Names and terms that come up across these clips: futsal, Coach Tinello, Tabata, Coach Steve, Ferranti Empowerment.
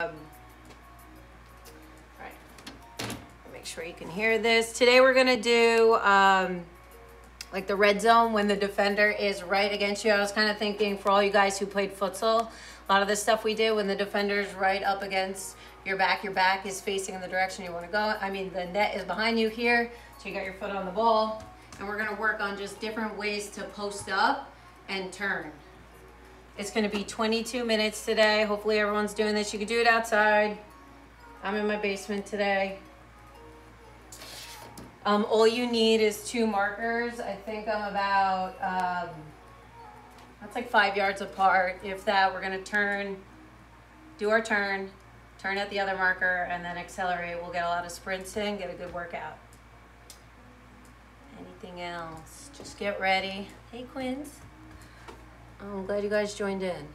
All right, make sure you can hear this. Today we're gonna do like the red zone when the defender is right against you. I was kind of thinking for all you guys who played futsal, a lot of the stuff we do when the defender's right up against your back is facing in the direction you want to go. I mean, the net is behind you here, so you got your foot on the ball, and we're gonna work on just different ways to post up and turn. It's gonna be 22 minutes today. Hopefully everyone's doing this. You can do it outside. I'm in my basement today. All you need is two markers. I think I'm about, that's like 5 yards apart. If that, we're gonna turn, do our turn, turn at the other marker, and then accelerate. We'll get a lot of sprints in, get a good workout. Anything else? Just get ready. Hey, Quinns. I'm glad you guys joined in.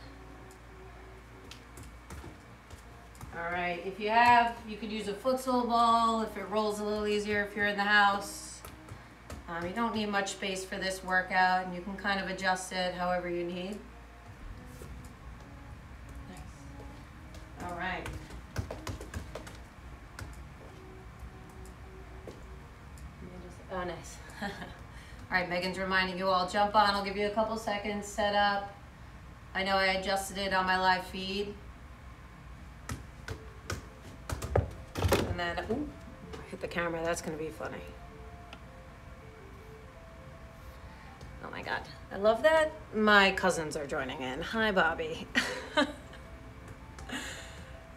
All right, if you have, you could use a futsal ball if it rolls a little easier if you're in the house. You don't need much space for this workout, and you can kind of adjust it however you need. Nice. All right. Oh, nice. All right, Megan's reminding you all, jump on. I'll give you a couple seconds, set up. I know I adjusted it on my live feed. And then, ooh, hit the camera, that's gonna be funny. Oh my God, I love that my cousins are joining in. Hi, Bobby.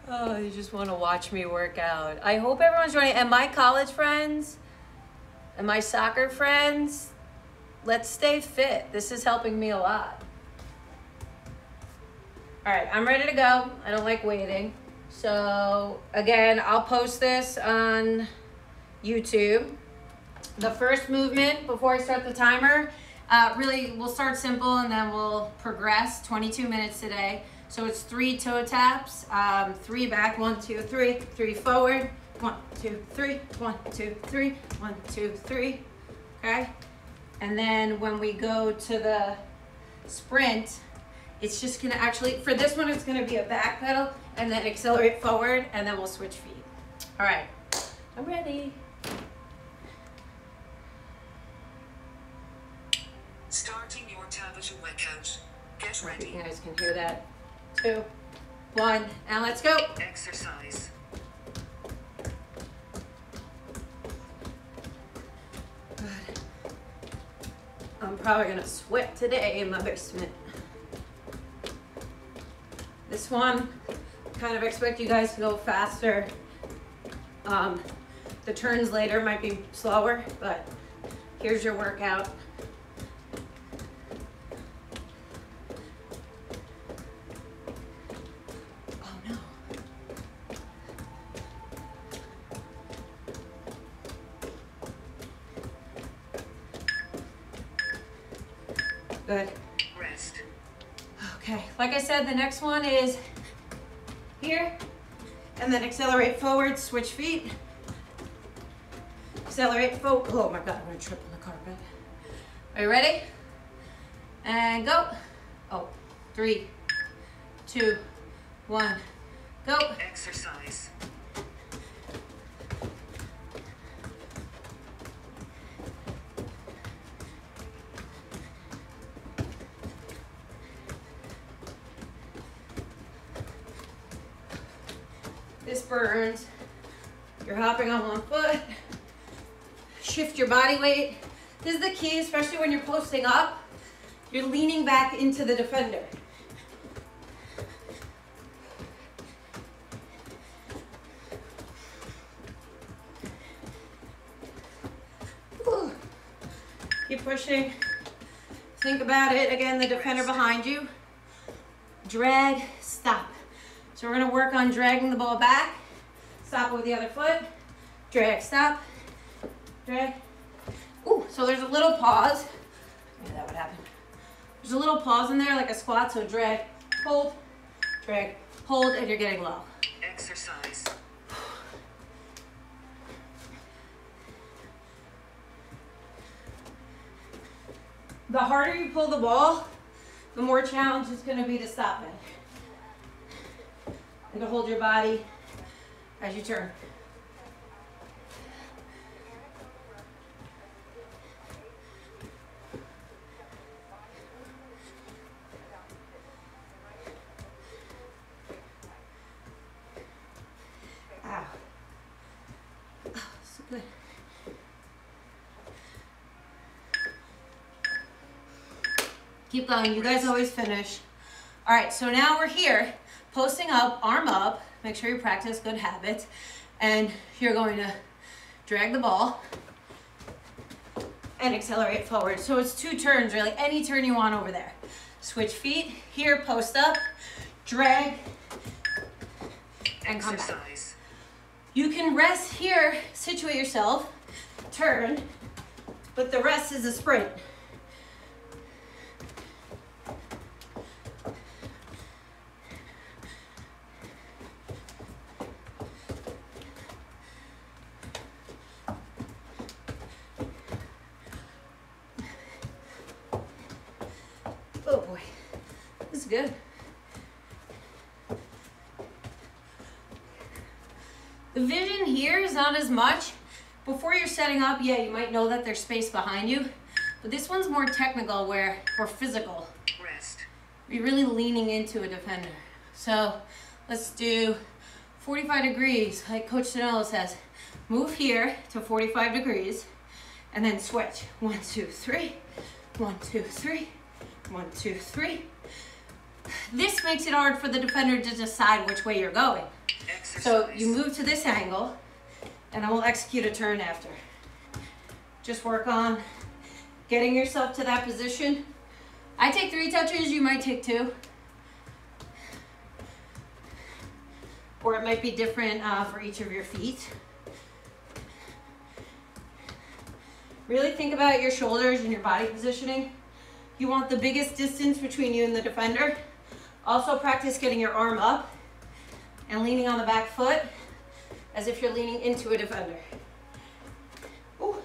Oh, you just wanna watch me work out. I hope everyone's joining, and my college friends, and my soccer friends, let's stay fit. This is helping me a lot. All right, I'm ready to go. I don't like waiting. So again, I'll post this on YouTube. The first movement before I start the timer, really we'll start simple and then we'll progress. 22 minutes today. So it's 3 toe taps, 3 back, 1, 2, 3, 3 forward, 1, 2, 3, 1, 2, 3, 1, 2, 3, okay? And then when we go to the sprint, it's just gonna actually, for this one, it's gonna be a back pedal and then accelerate forward and then we'll switch feet. All right, I'm ready. Starting your Tabata workout. Get ready. You guys can hear that. 2, 1, and let's go. Exercise. I'm probably gonna sweat today in my basement. This one, kind of expect you guys to go faster. The turns later might be slower, but here's your workout. Good. Rest. Okay, like I said, the next one is here, and then accelerate forward, switch feet. Accelerate forward. Oh my God, I'm gonna trip on the carpet. Are you ready? And go. Oh, 3, 2, 1, go. Exercise. This burns. You're hopping on one foot. Shift your body weight. This is the key, especially when you're posting up. You're leaning back into the defender. Ooh. Keep pushing. Think about it. Again, the defender behind you. Drag, stop. So we're gonna work on dragging the ball back, stop with the other foot, drag, stop, drag. Ooh, so there's a little pause. Maybe that would happen. There's a little pause in there, like a squat, so drag, hold, and you're getting low. Exercise. The harder you pull the ball, the more challenge it's gonna be to stop it. and to hold your body as you turn. Keep going, you guys always finish. All right, so now we're here, posting up, arm up, make sure you practice good habits, and you're going to drag the ball and accelerate forward. So it's two turns really, any turn you want over there. Switch feet, here, post up, drag, and come back. You can rest here, situate yourself, turn, but the rest is a sprint. As much before you're setting up, yeah, you might know that there's space behind you, but this one's more technical where or physical. Rest. You're really leaning into a defender. So let's do 45 degrees, like Coach Tinello says. Move here to 45 degrees, and then switch. 1, 2, 3. 1, 2, 3. 1, 2, 3. This makes it hard for the defender to decide which way you're going. Exercise. So you move to this angle. And I will execute a turn after. Just work on getting yourself to that position. I take 3 touches, you might take 2. Or it might be different for each of your feet. Really think about your shoulders and your body positioning. You want the biggest distance between you and the defender. Also practice getting your arm up and leaning on the back foot, as if you're leaning into a defender. Ooh.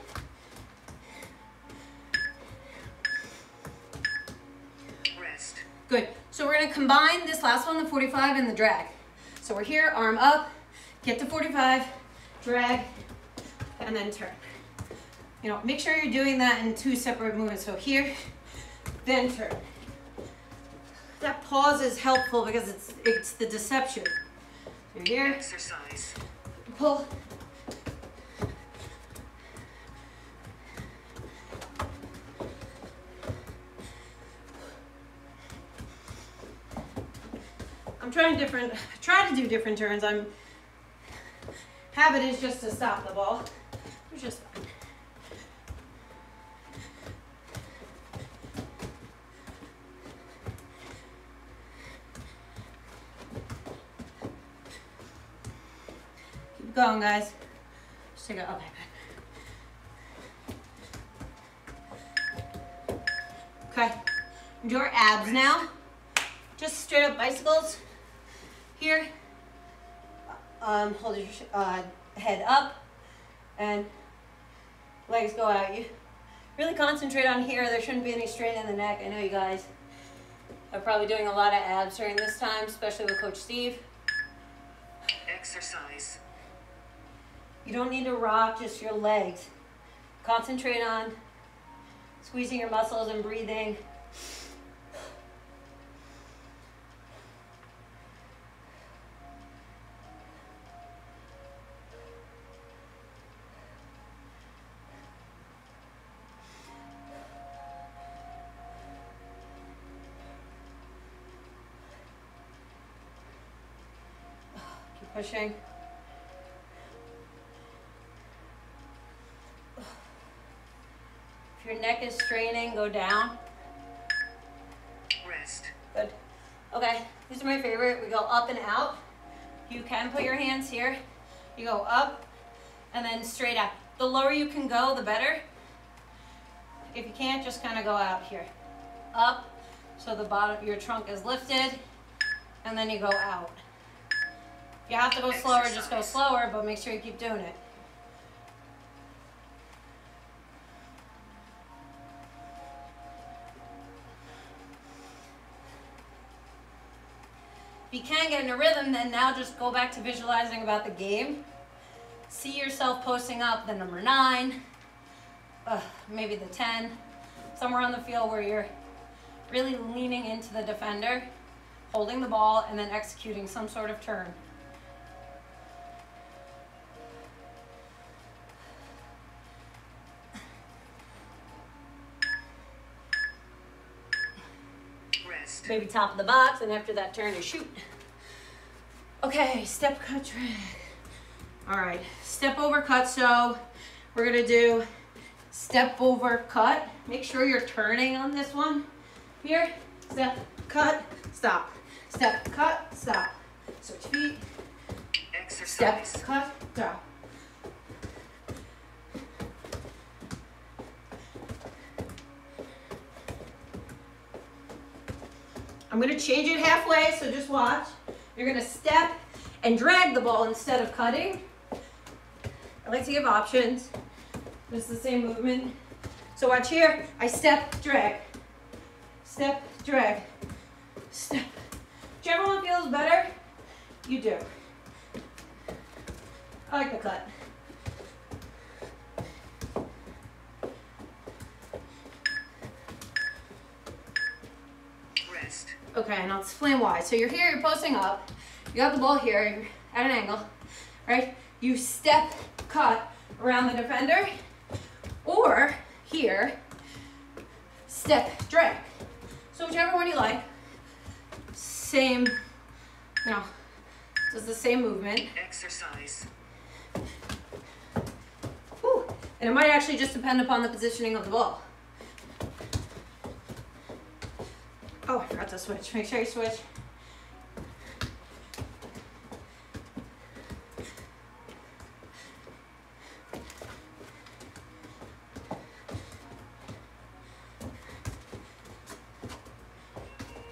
Rest. Good, so we're gonna combine this last one, the 45 and the drag. So we're here, arm up, get to 45, drag, and then turn. You know, make sure you're doing that in 2 separate movements. So here, then turn. That pause is helpful because it's the deception. So here, exercise. Pull. I'm trying to do different turns. I'm habit is just to stop the ball, which is fine. Keep going, guys. Just take it. Okay, good. Okay. Do your abs now. Just straight up bicycles. Here. Hold your head up and legs go out. You really concentrate on here. There shouldn't be any strain in the neck. I know you guys are probably doing a lot of abs during this time, especially with Coach Steve. Exercise. You don't need to rock, just your legs. Concentrate on squeezing your muscles and breathing. Keep pushing. Your neck is straining, go down. Rest. Good. Okay, these are my favorite. We go up and out. You can put your hands here. You go up and then straight out. The lower you can go, the better. If you can't, just kind of go out here. Up, so the bottom, your trunk is lifted, and then you go out. If you have to go slower, just go slower, but make sure you keep doing it. If you can't get in a rhythm, then now just go back to visualizing about the game. See yourself posting up the number 9, maybe the 10, somewhere on the field where you're really leaning into the defender, holding the ball, and then executing some sort of turn. Maybe top of the box, and after that turn, you shoot. Okay, step, cut, drag. All right, step over, cut. So we're gonna do step over, cut. Make sure you're turning on this one. Here, step, cut, stop. Step, cut, stop. Switch feet. Exercise. Step, cut, drop. I'm gonna change it halfway, so just watch. You're gonna step and drag the ball instead of cutting. I like to give options. Just the same movement. So watch here, I step, drag. Step, drag. Step. Whichever one feels better, you do. I like the cut. Okay, and I'll explain why. So you're here, you're posting up, you got the ball here, you're at an angle, right? You step, cut around the defender, or here, step, drag. So whichever one you like, same, you know, does the same movement. Exercise. Ooh, and it might actually just depend upon the positioning of the ball. Oh, I forgot to switch. Make sure you switch.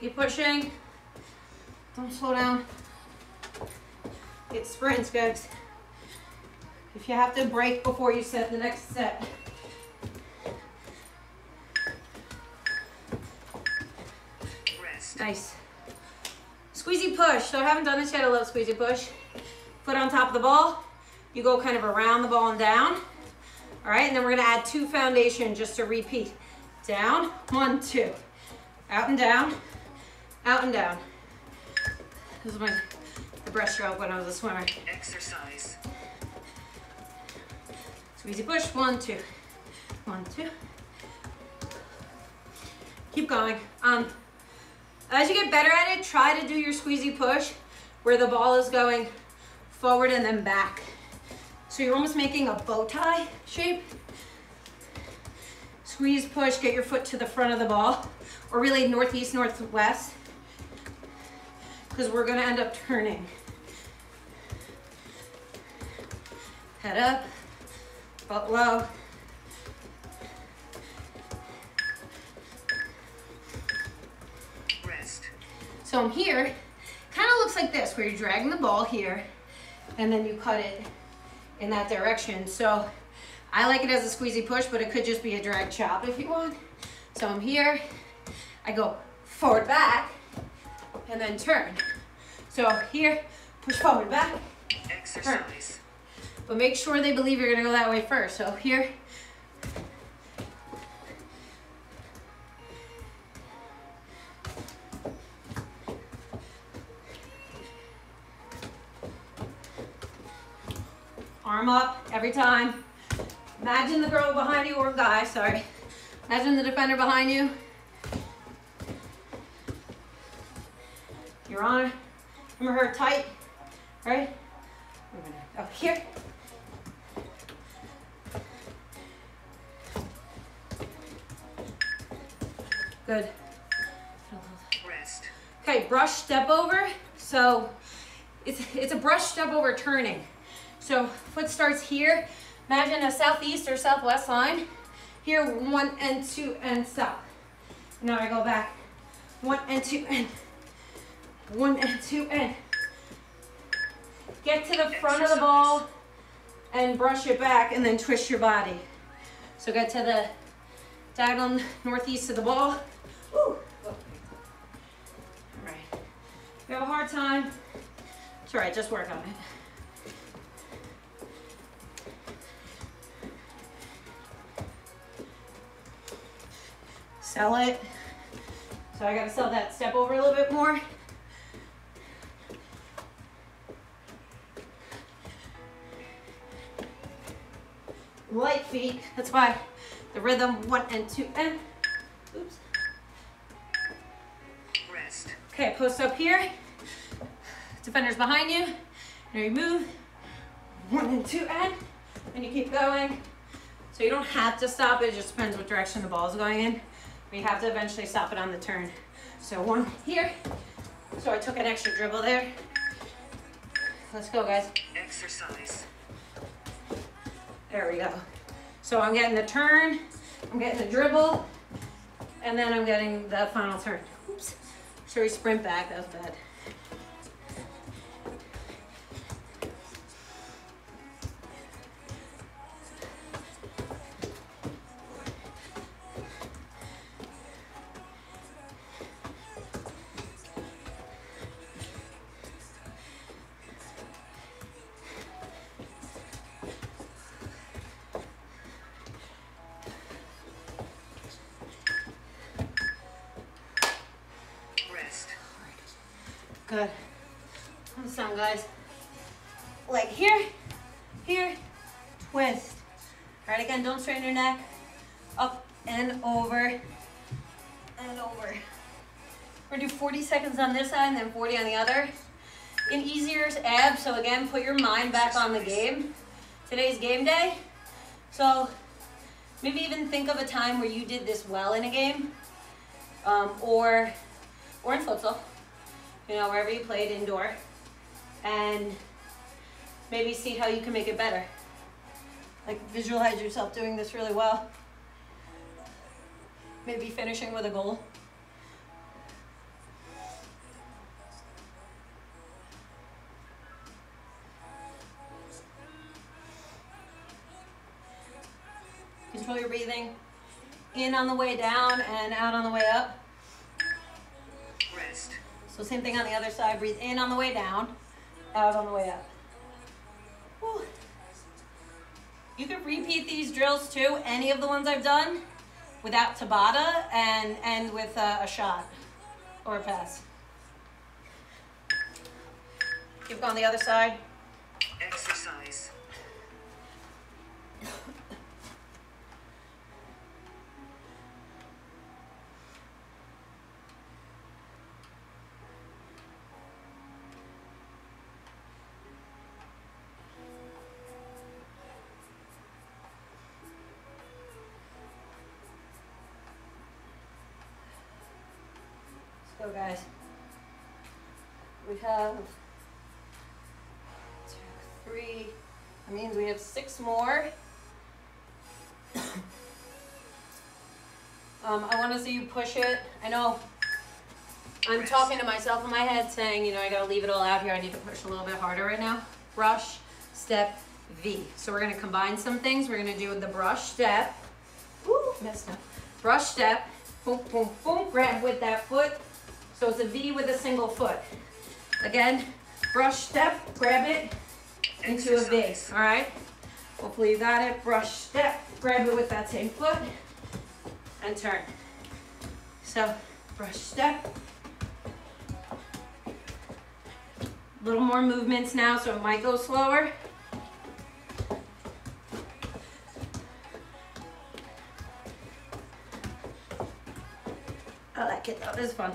Keep pushing. Don't slow down. Get sprints, guys. If you have to break before you set the next set. Nice. Squeezy push. So I haven't done this yet. I love squeezy push. Foot on top of the ball. You go kind of around the ball and down. All right, and then we're gonna add 2 foundation just to repeat. Down, 1, 2. Out and down, out and down. This is the breaststroke when I was a swimmer. Exercise. Squeezy push, 1, 2. 1, 2. Keep going. As you get better at it, try to do your squeezy push where the ball is going forward and then back. So you're almost making a bow tie shape. Squeeze, push, get your foot to the front of the ball, or really northeast, northwest, because we're gonna end up turning. Head up, butt low. So I'm here, kind of looks like this, where you're dragging the ball here, and then you cut it in that direction. So I like it as a squeezy push, but it could just be a drag chop if you want. So I'm here, I go forward, back, and then turn. So here, push forward, back, turn. But make sure they believe you're gonna go that way first. So here, arm up every time. Imagine the girl behind you, or guy, sorry. Imagine the defender behind you. You're on her, him or her tight, right? We're gonna go here. Good. Rest. Okay, brush step over. So it's a brush step over turning. So foot starts here. Imagine a southeast or southwest line. Here, 1 and 2 and stop. Now I go back. 1 and 2 and. 1 and 2 and. Get to the front of the ball and brush it back and then twist your body. So get to the diagonal northeast of the ball. Woo. All right. If you have a hard time, it's all right, just work on it. Sell it. So I gotta sell that step over a little bit more. Light feet, that's why the rhythm 1 and 2 and, oops. Rest. Okay, post up here, defender's behind you, and you move 1 and 2 and you keep going. So you don't have to stop it, it just depends what direction the ball is going in. We have to eventually stop it on the turn. So one here, so I took an extra dribble there. Let's go, guys. Exercise. There we go. So I'm getting the turn, I'm getting the dribble, and then I'm getting the final turn. Oops. Should we sprint back? That was bad. Good. How's the sound, guys? Leg here, here, twist. All right, again, don't strain your neck. Up and over, and over. We're gonna do 40 seconds on this side and then 40 on the other. An easier abs, so again, put your mind back on the game. Today's game day. So maybe even think of a time where you did this well in a game, or in futsal. You know, wherever you played indoor, and maybe see how you can make it better. Like visualize yourself doing this really well. Maybe finishing with a goal. Control your breathing. In on the way down and out on the way up. Rest. So same thing on the other side, breathe in on the way down, out on the way up. Whew. You can repeat these drills too, any of the ones I've done, without Tabata and end with a shot or a pass. Keep going on the other side. Exercise. So guys, we have 2, 3, that means we have 6 more. I want to see you push it. I know I'm talking to myself in my head saying, you know, I got to leave it all out here. I need to push a little bit harder right now. Brush, step, V. So we're going to combine some things. We're going to do the brush step. Ooh, messed up. Brush step, boom, boom, boom, grab with that foot. So it's a V with a single foot. Again, brush step, grab it into a V, all right? Hopefully you got it. Brush step, grab it with that same foot, and turn. So brush step. A little more movements now, so it might go slower. I like it though, this is fun.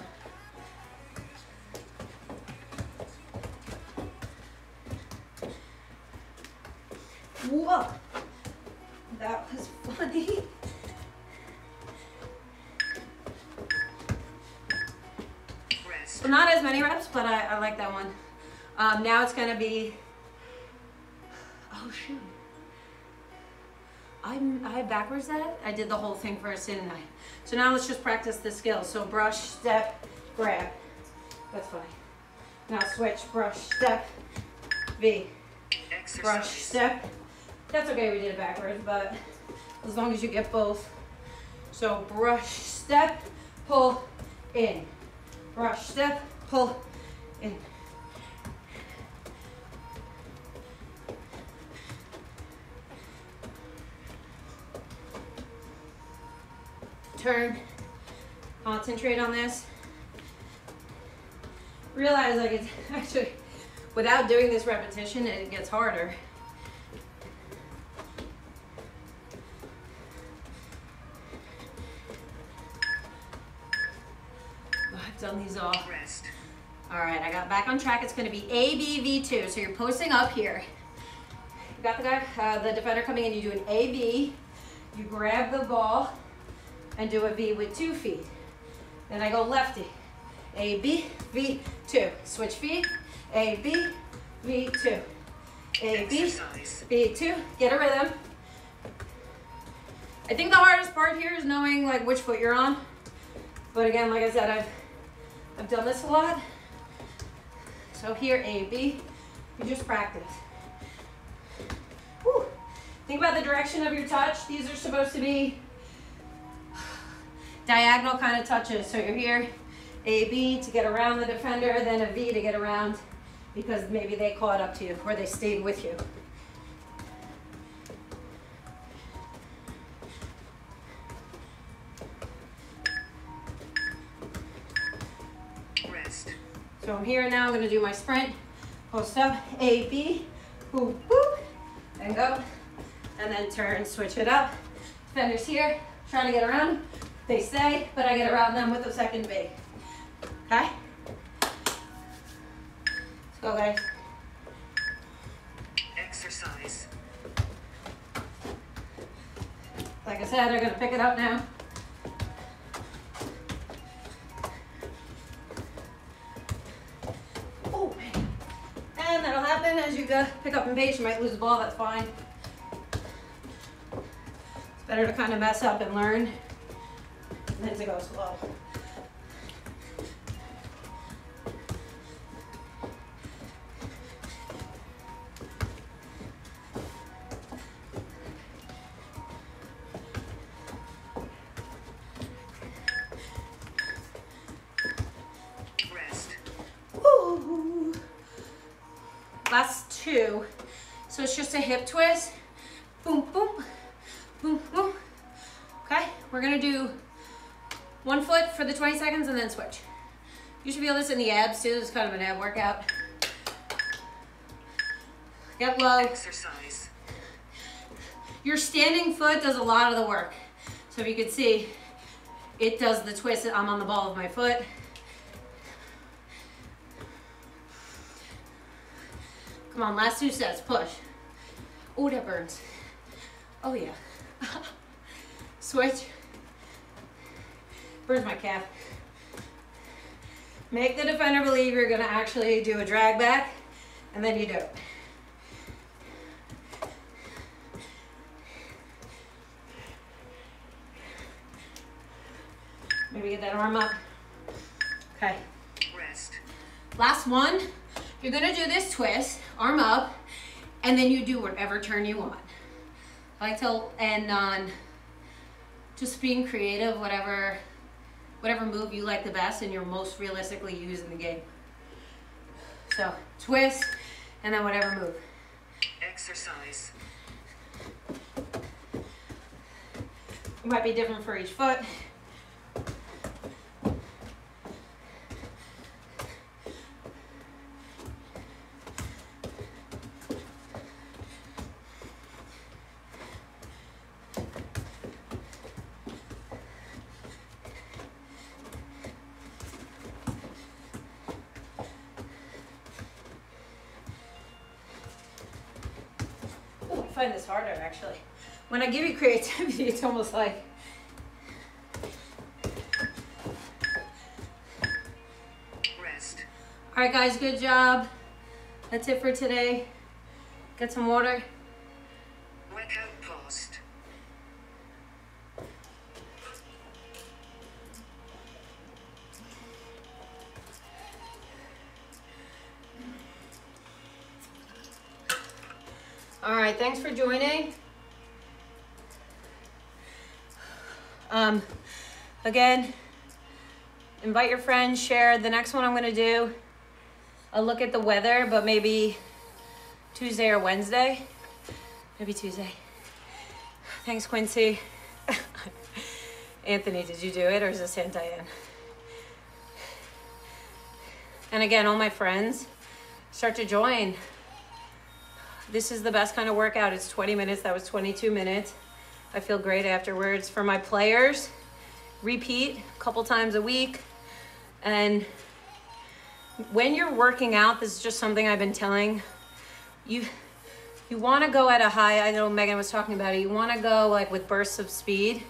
Whoa, that was funny. Rest. So not as many reps, but I like that one. Now it's gonna be, oh shoot. I backwards that? I did the whole thing first, didn't I? So now let's just practice the skills. So brush, step, grab. That's funny. Now switch, brush, step, V. Exercise. Brush, step. That's okay, we did it backwards, but as long as you get both. So brush, step, pull in. Brush, step, pull in. Turn. Concentrate on this. Realize like it's actually, without doing this repetition, it gets harder. Oh, I've done these all. Rest. All right, I got back on track. It's gonna be ABV2. So you're posting up here. You got the guy, the defender coming in, you do an AB, you grab the ball, and do a V with 2 feet. Then I go lefty. A, B, V, 2. Switch feet. A, B, V, 2. A, B, V, 2. Get a rhythm. I think the hardest part here is knowing like which foot you're on. But again, like I said, I've done this a lot. So here, A, B, you just practice. Whew. Think about the direction of your touch. These are supposed to be diagonal kind of touches. So you're here, A, B to get around the defender, then a V to get around because maybe they caught up to you or they stayed with you. Rest. So I'm here now, I'm gonna do my sprint. Post up, A, B, boop, boop, and go. And then turn, switch it up. Defender's here, trying to get around. They stay, but I get around them with a second V. Okay? Let's go, guys. Exercise. Like I said, they're going to pick it up now. Oh, man. And that'll happen as you go pick up and pace. You might lose the ball. That's fine. It's better to kind of mess up and learn. Then to go slow. Rest. Woo. Last two. So it's just a hip twist. Boom, boom, boom, boom. Okay, we're gonna do 1 foot for the 20 seconds and then switch. You should feel this in the abs too. This is kind of an ab workout. Get low. Exercise. Your standing foot does a lot of the work. So if you can see, it does the twist. I'm on the ball of my foot. Come on, last two sets, push. Oh, that burns. Oh yeah. Switch. Where's my calf? Make the defender believe you're gonna actually do a drag back, and then you do it. Maybe get that arm up. Okay. Rest. Last one. You're gonna do this twist, arm up, and then you do whatever turn you want. I like to end on just being creative, whatever move you like the best and you're most realistically using the game. So twist and then whatever move. Exercise. It might be different for each foot. I find this harder actually. When I give you creativity, it's almost like rest. All right, guys, good job. That's it for today. Get some water. Workout post. All right, thanks for joining. Again, invite your friends, share. The next one I'm gonna do a look at the weather, but maybe Tuesday or Wednesday. Maybe Tuesday. Thanks, Quincy. Anthony, did you do it, or is this Aunt Diane? And again, all my friends, start to join. This is the best kind of workout. It's 20 minutes. That was 22 minutes. I feel great afterwards. For my players, repeat a couple times a week. And when you're working out, this is just something I've been telling you. You want to go at a high, I know Megan was talking about it, you want to go like with bursts of speed,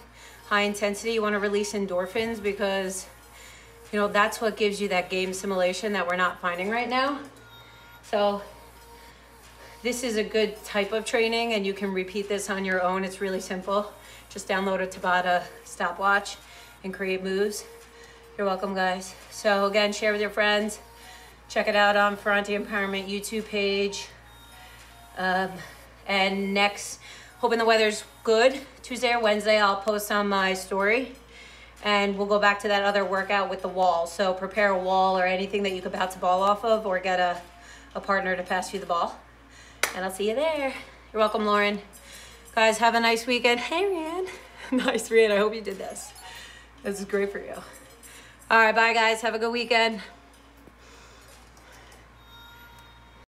high intensity. You want to release endorphins because, you know, that's what gives you that game simulation that we're not finding right now. So this is a good type of training, and you can repeat this on your own. It's really simple. Just download a Tabata stopwatch and create moves. You're welcome, guys. So again, share with your friends. Check it out on Ferranti Empowerment YouTube page. And next, hoping the weather's good, Tuesday or Wednesday, I'll post on my story and we'll go back to that other workout with the wall. So prepare a wall or anything that you could bounce a ball off of, or get a partner to pass you the ball. And I'll see you there. You're welcome, Lauren. Guys, have a nice weekend. Hey, Rian. Nice, Rian. I hope you did this. This is great for you. All right, bye, guys. Have a good weekend.